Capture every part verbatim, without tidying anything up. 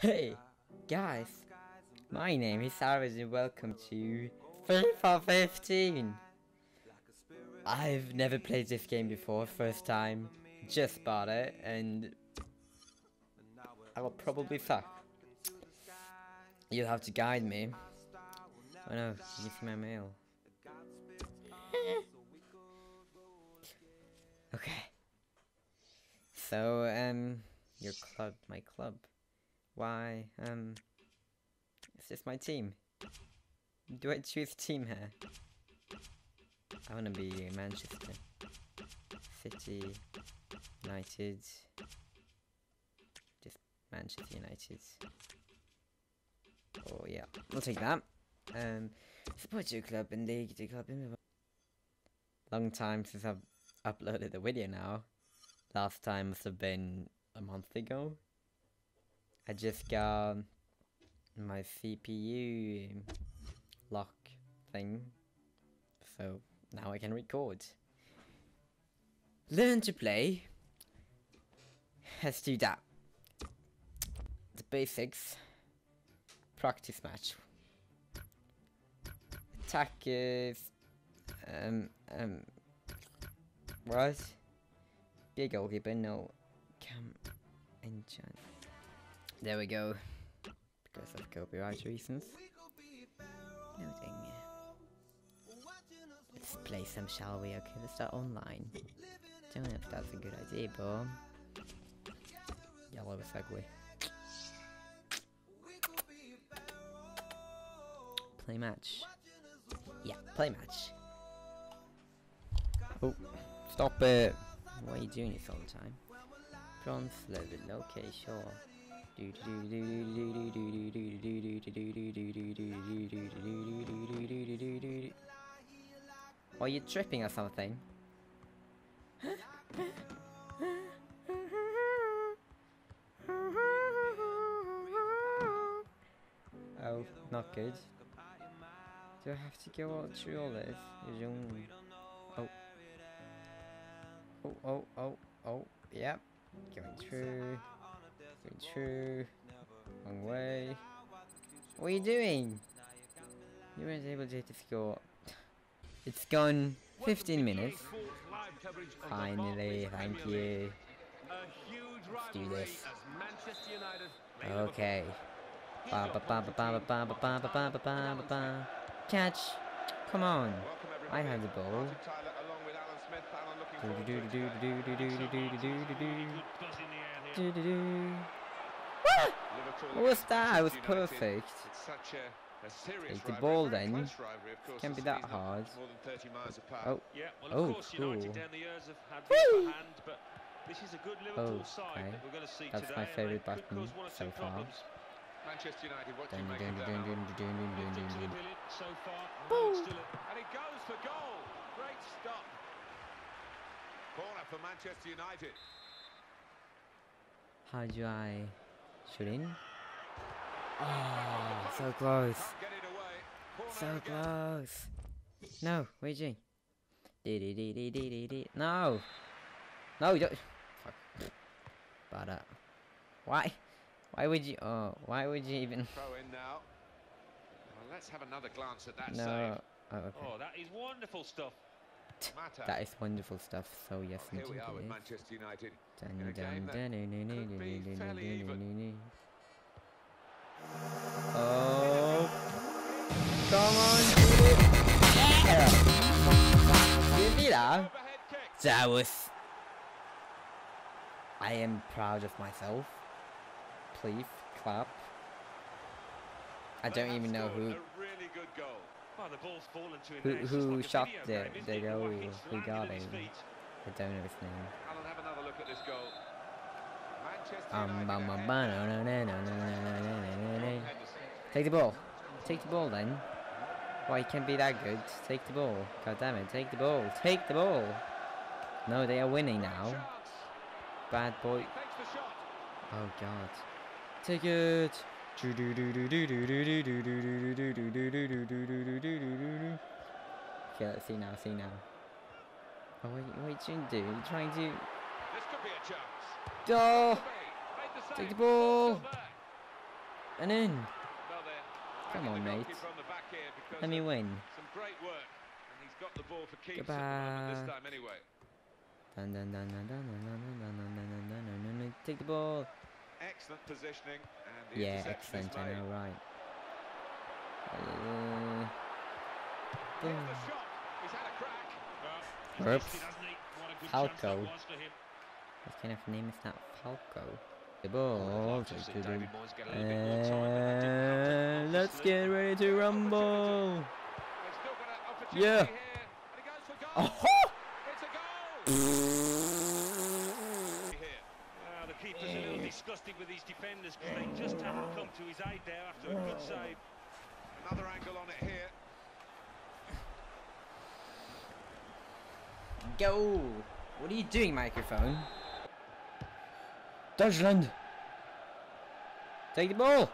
Hey guys, my name is Zared and welcome to FIFA fifteen! I've never played this game before, first time, just bought it and I will probably suck. You'll have to guide me. Oh no, you see my mail. Okay. So, um, your club, my club. Why, um, is this my team? Do I choose team here? I wanna be Manchester City United. Just Manchester United. Oh yeah, I'll take that. Um, support your club and league your club. Long time since I've uploaded the video now. Last time must have been a month ago. I just got my C P U lock thing, so now I can record. Learn to play. Let's do that. The basics. Practice match. Attack is um um what? Be a goalkeeper. No, come enchant. There we go. Because of copyright reasons. Loading. Let's play some, shall we? Okay, let's start online. Don't know if that's a good idea, but yellow is ugly. Play match. Yeah, play match. Oh, stop it! Why are you doing this all the time? Bronze level. Okay, sure. Are you tripping or something? Oh, not good. Do I have to go all through all this? Oh. Oh, oh, oh, oh. Yep. Going through. Going through. Wrong way. What are you doing? You weren't able to hit the score. It's gone fifteen minutes. Finally, thank you. Let's do this. Okay. Ba ba ba ba ba ba ba ba ba ba ba ba. Catch! Come on! I have the ball. Do do do do do do do do do do do do. Do, do, do. Ah! What was that? I was perfect. Take the ball then. It can't be that hard. Oh, oh, cool. Woo! Oh, okay. That's my favourite button so far. Manchester United, what do you make of that? And it goes for goal. Great stop. Corner for Manchester United. How do I shoot in? Oh, so close. So close. No, what are you doing? De -de -de -de -de -de. No. No, don't. Fuck. But, uh, why? Why would you? Oh, why would you even? Throw in now. Well, let's have another glance at that no. save. Oh, okay. Oh, that is wonderful stuff. That is wonderful stuff, so yes, oh, here we are with Manchester United. Oh, come on, dude. Yeah. You see that? That was... I am proud of myself. Please, clap. I don't even know who... Oh, the ball's fallen to who who like shot the, the goal? Who got him? I don't know his name. I'll have another look at this goal. Um, um, um, no, no, no, no, no, no, no. Take the ball. Take the ball then. Why can't be that good? Take the ball. God damn it! Take the ball. Take the ball. No, they are winning now. Bad boy. Oh God. Take it. Okay, let's see now, see now. Oh, what are you trying to do? You're trying to... This could be a chance. Oh! Take the ball! and in. Well, come on, mate. Let me win. Some great work. And he's got the ball for keeps this time anyway. Dun, dun, dun, dun, dun, dun, dun, dun, dun, dun, dun. Take the ball. Excellent positioning. And the yeah, excellent. I know, right. Uh, yeah. The shot. He's had a crack. Well, Falco. What kind of name is that? Falco. The ball. Uh, let's get ready to rumble. Yeah. Oh. The keeper's a little disgusted with these defenders because they just haven't come to his aid there after a good save. Another angle on it here. Go! What are you doing, microphone? Deutschland! Take the ball!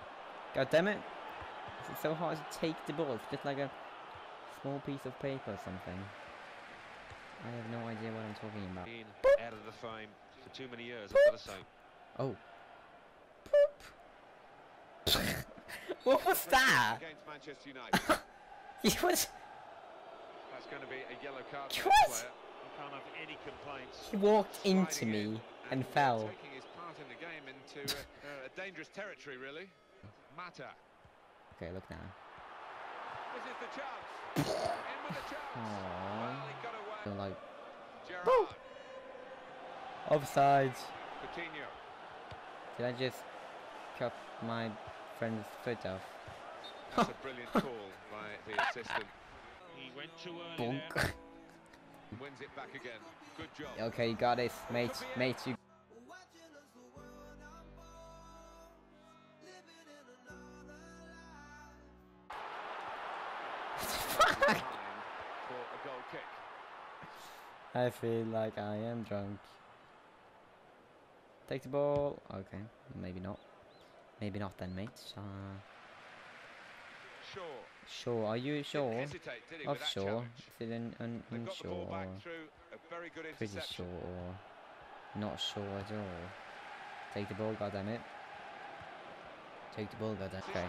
God damn it! It's so hard to take the ball. It's just like a small piece of paper or something. I have no idea what I'm talking about. Been out of the frame for too many years, I've got to say. Oh. Poop. What was that? Against Manchester United. He was. That's going to be a yellow card for the player. I can't have any complaints. He walked into me in and, and fell. Taking his part in the game into a, uh, a dangerous territory, really. Mata. Okay, look now. This is the chance. In with the chance. Well, he got away. Feel like. Gerrard. Offside. Coutinho. Did I just cut my friend's foot off? That's a brilliant call by the assistant. He went too early. Bonk. There. Wins it back again. Good job. Okay, you got it, mate. Mate, you. I feel like I am drunk. Take the ball. Okay, maybe not. Maybe not then, mate. Uh, sure. Sure. Are you sure? Hesitate, did he, of sure. Is it an, an unsure? Pretty sure. Or not sure at all. Take the ball, goddammit. Take the ball, goddammit. Okay.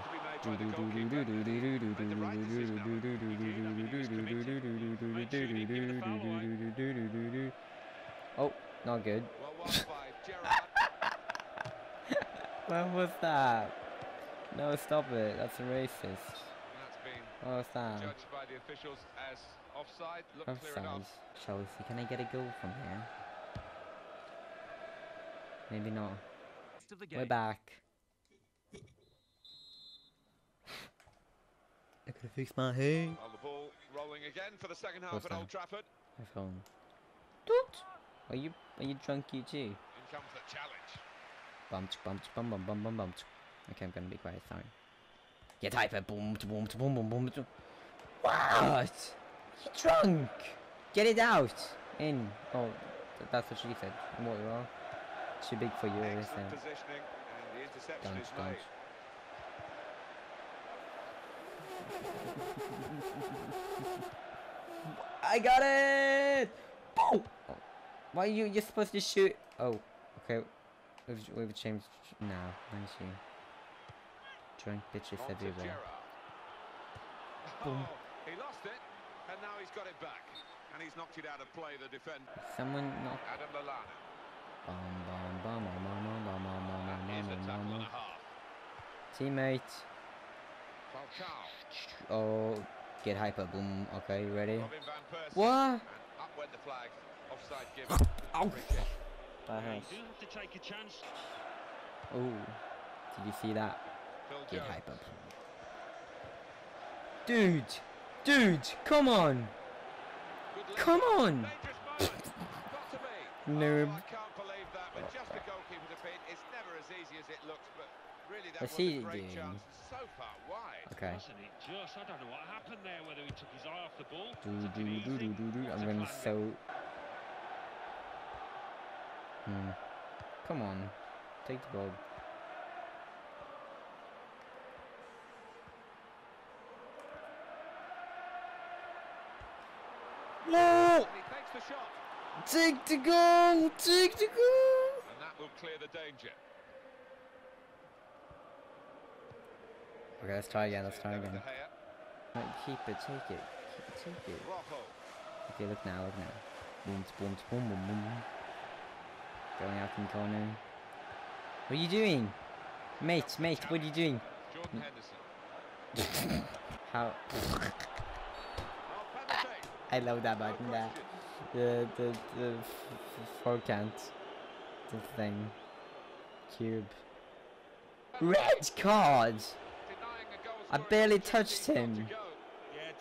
Oh, not good. What was that? No, stop it. That's a racist. Oh, it's that. Judged by the officials as offside. Look, offside. Chelsea, can I get a goal from here? Maybe not. We're back. I could fix my hair. On the ball, rolling again for the second half at Old Trafford. My phone. Toot. Are you are you drunk, you too? In comes the challenge. Bumch, bumch, bum, bum, bum, bum, bumch. Okay, I'm gonna be quiet. Sorry. Get hyper, boom, boom, boom, boom, boom, boom. What? You're drunk. Get it out. In. Oh, th that's what she said. What you are? Too big for you, isn't it? Positioning and the interception is made. I got it. Boom. Oh. Why are you? You're supposed to shoot. Oh. Okay. We've we've changed now. Let see. Drunk bitches everywhere. Oh, he lost it, and now he's got it back, and he's knocked it out of play. The defender. Someone knocked. Adam Lallana. Bum bum bum bum bum bum bum bum bum bum. Teammate. Oh, get hyper, boom. Okay, ready. What? Up went the flag. Offside given. Oh. You do have to take a chance. Oh, did you see that? Get hyper. Dude! Dude! Come on! Come on! Noob. I can't believe that, but just the goalkeeper defeat, it's never as easy as it looks, but really that was a great chance, so far wide. Okay. I don't know what happened there, whether he took his eye off the ball. I'm going to so... Hmm. Come on. Take the ball. No! And he takes the shot. Take the goal! Take the goal! And that will clear the danger. Okay, let's try again, let's try again. Right, keep it, take it, keep it, take it. Okay, look now, look now. Boom, boom, boom, boom, boom. Going out from the corner. What are you doing? Mate, mate, what are you doing? Jordan Henderson. How? I love that button, that. The, the, the forehand. The thing. Cube. Red card! I barely touched him.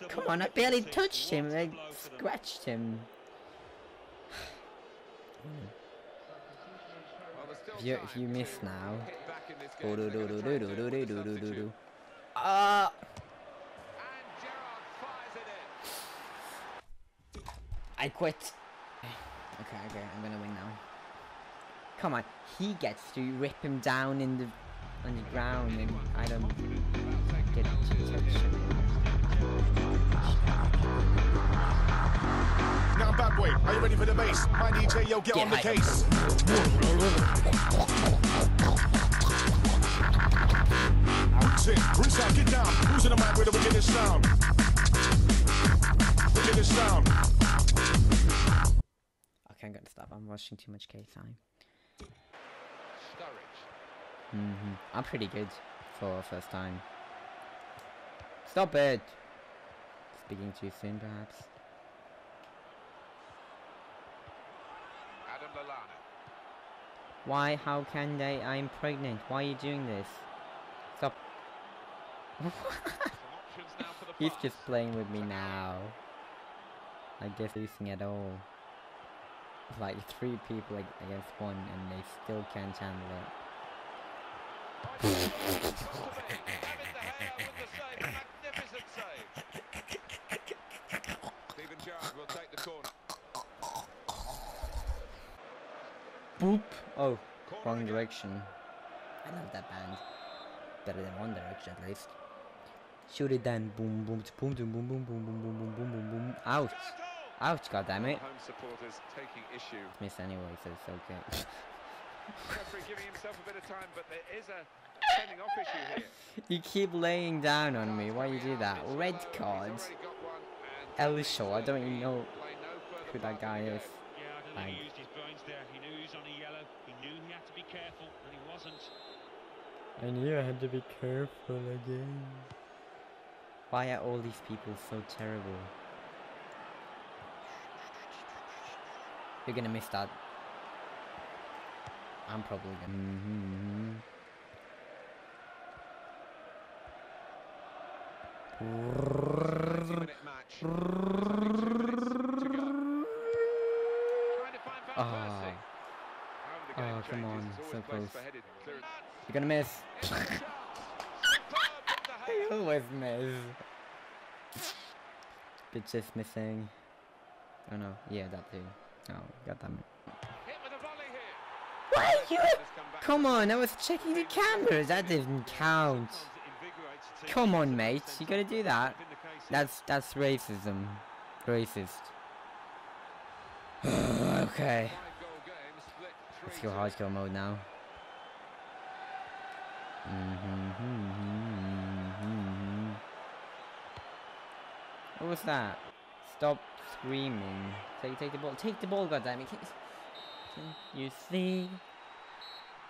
Come on, I barely touched him. I scratched him. If you, if you miss now. Ah! I quit. Okay, okay, I'm gonna win now. Come on, he gets to rip him down in the on the ground, and I don't get to touch him. Now bad boy, are you ready for the base? My D J, yo, get, get on the case. That's it. Bruce out, get down. Who's in the mic with the wickedest sound? Wickedest sound. Okay, I'm gonna stop. I'm watching too much K-Time. Mm-hmm. I'm pretty good for first time. Stop it! Speaking too soon, perhaps. Adam Lallana. Why? How can they? I'm pregnant. Why are you doing this? Stop. He's just playing with me now. I guess losing at all. Like three people like, against one, and they still can't handle it. Steven Gerrard will take the corner. Boop! Oh, wrong direction. I love that band. Better than One Direction at least. Shoot it then. Boom, boom, boom, boom, boom, boom, boom, boom, boom, boom, boom, boom. Ouch! Ouch! God damn it! Home supporters taking issue. Miss anyway, so it's okay. Referee giving himself a bit of time, but there is a sending off issue here. You keep laying down on me. Why you do that? Red card. Elishaw. I don't even know who that guy is. Yeah, I don't think he used his brains there. He knew he was on a yellow. He knew he had to be careful, and he wasn't. I knew I had to be careful again. Why are all these people so terrible? You're gonna miss that. I'm probably gonna. Mm-hmm. Oh. Oh, come on, so close. You're gonna miss. I always miss. Bitches missing. Oh no, yeah, that too. Oh, goddamn it. Why are you? Come on, I was checking the cameras. That didn't count. Come on, mate. You gotta do that. That's that's racism. Racist. Okay. Let's go hardcore mode now. What was that? Stop screaming. Take take the ball. Take the ball, goddammit. You see,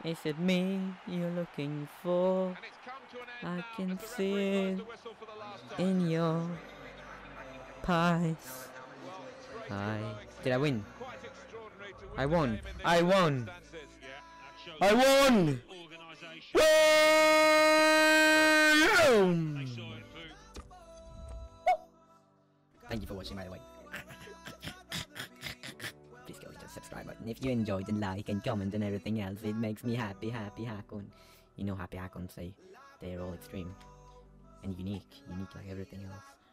is it me you're looking for? I can see it in your pies. I did I win? I won. I won. I won. Thank you for watching, by the way. Subscribe button if you enjoyed, and like and comment and everything else. It makes me happy. Happy Hakon, you know, happy Hakon say they're all extreme and unique unique like everything else.